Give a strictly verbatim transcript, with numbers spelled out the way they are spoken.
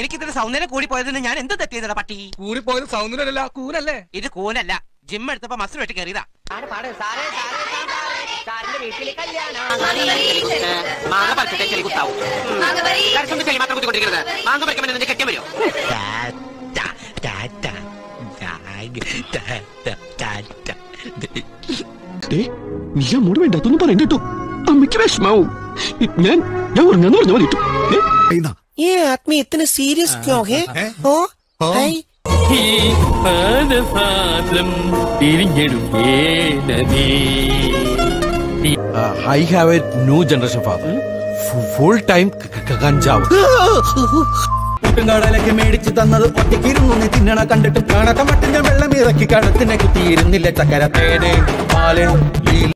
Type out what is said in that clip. എനിക്കിതിന് സൗന്ദര്യം കൂടി പോയതിന് ഞാൻ എന്ത് തെറ്റിയതാ പട്ടി? കൂടി പോയത് സൗന്ദര്യമല്ല, കൂനല്ലേ ഇത്. കൂനല്ല, ജിം എടുത്തപ്പോ മസിൽ വെട്ടി കയറിയതാ. നീ അങ്ങോട്ട് വേണ്ടാത്തൊന്നും പറയണ്ട കേട്ടോ, അമ്മയ്ക്ക് വിഷമാവും. ഞാൻ ഞാൻ ഉറങ്ങാന്ന് പറഞ്ഞ മതി കേട്ടോ. ഈ ആത്മീയ ഇത്ര serious I have a new generation father. Full time കഞ്ചാവ് ൊക്കെ മേടിച്ചു തന്നത് ഒറ്റയ്ക്കിരുന്നു നീ തിന്നണ കണ്ടിട്ട് കാണാത്ത മട്ടിന്റെ വെള്ളം ഇറക്കി കടത്തിനെ കുത്തിയിരുന്നില്ല ചക്കര പേനെ പാലൻ.